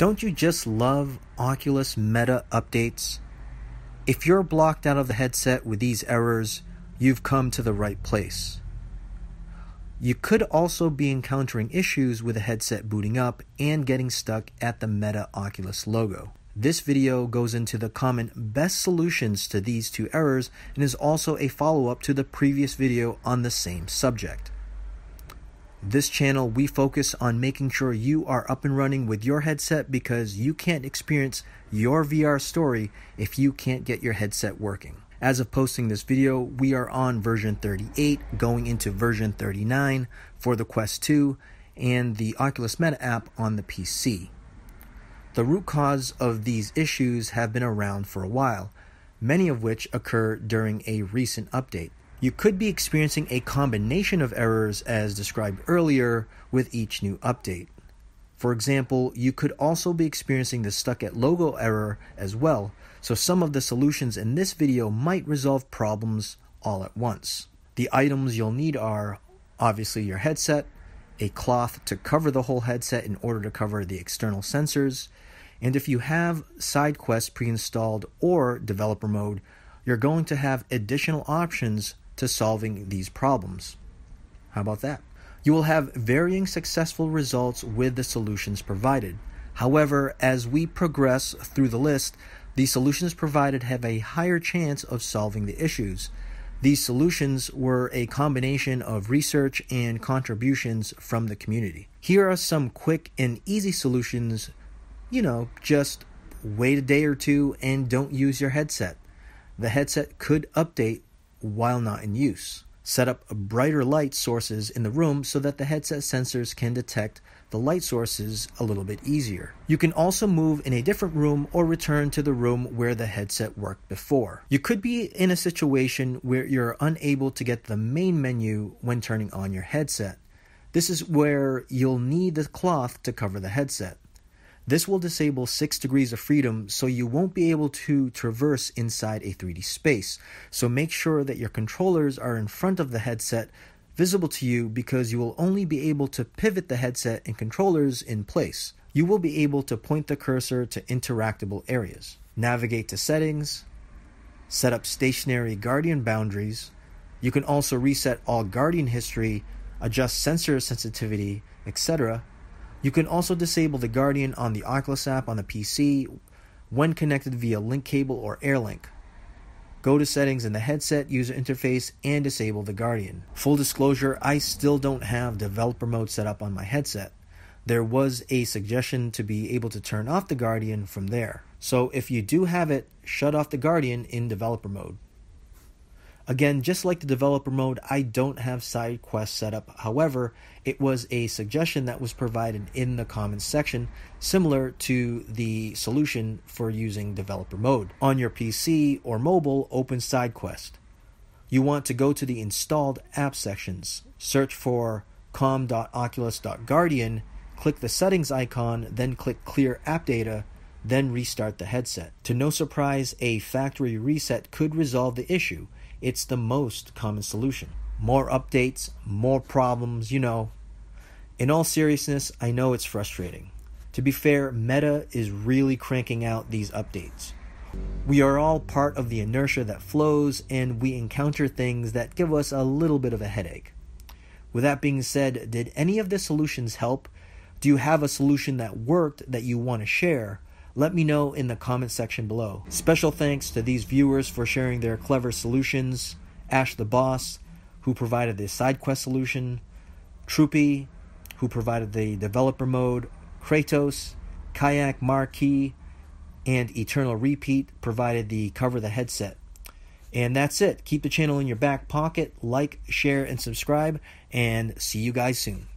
Don't you just love Oculus Meta updates? If you're blocked out of the headset with these errors, you've come to the right place. You could also be encountering issues with the headset booting up and getting stuck at the Meta Oculus logo. This video goes into the common best solutions to these two errors and is also a follow-up to the previous video on the same subject. This channel, we focus on making sure you are up and running with your headset because you can't experience your VR story if you can't get your headset working. As of posting this video, we are on version 38, going into version 39 for the Quest 2 and the Oculus Meta app on the PC. The root cause of these issues have been around for a while, many of which occur during a recent update. You could be experiencing a combination of errors as described earlier with each new update. For example, you could also be experiencing the stuck at logo error as well, so some of the solutions in this video might resolve problems all at once. The items you'll need are obviously your headset, a cloth to cover the whole headset in order to cover the external sensors, and if you have SideQuest pre-installed or developer mode, you're going to have additional options to solving these problems. How about that? You will have varying successful results with the solutions provided. However, as we progress through the list, the solutions provided have a higher chance of solving the issues. These solutions were a combination of research and contributions from the community. Here are some quick and easy solutions. You know, just wait a day or two and don't use your headset. The headset could update while not in use. Set up brighter light sources in the room so that the headset sensors can detect the light sources a little bit easier. You can also move in a different room or return to the room where the headset worked before. You could be in a situation where you're unable to get the main menu when turning on your headset. This is where you'll need the cloth to cover the headset. This will disable 6 degrees of freedom, so you won't be able to traverse inside a 3D space. So make sure that your controllers are in front of the headset, visible to you, because you will only be able to pivot the headset and controllers in place. You will be able to point the cursor to interactable areas. Navigate to settings, set up stationary Guardian boundaries. You can also reset all Guardian history, adjust sensor sensitivity, etc. You can also disable the Guardian on the Oculus app on the PC when connected via link cable or AirLink. Go to settings in the headset user interface and disable the Guardian. Full disclosure, I still don't have developer mode set up on my headset. There was a suggestion to be able to turn off the Guardian from there. So if you do have it, shut off the Guardian in developer mode. Again, just like the developer mode, I don't have SideQuest set up. However, it was a suggestion that was provided in the comments section, similar to the solution for using developer mode. On your PC or mobile, open SideQuest. You want to go to the installed app sections, search for com.oculus.guardian, click the settings icon, then click clear app data, then restart the headset. To no surprise, a factory reset could resolve the issue. It's the most common solution. More updates, more problems, you know. In all seriousness, I know it's frustrating. To be fair, Meta is really cranking out these updates. We are all part of the inertia that flows, and we encounter things that give us a little bit of a headache. With that being said, did any of the solutions help? Do you have a solution that worked that you want to share? Let me know in the comment section below. Special thanks to these viewers for sharing their clever solutions. Ash the Boss, who provided the SideQuest solution. Troopy, who provided the developer mode. Kratos, Kayak Marquee, and Eternal Repeat provided the cover the headset. And that's it. Keep the channel in your back pocket. Like, share, and subscribe. And see you guys soon.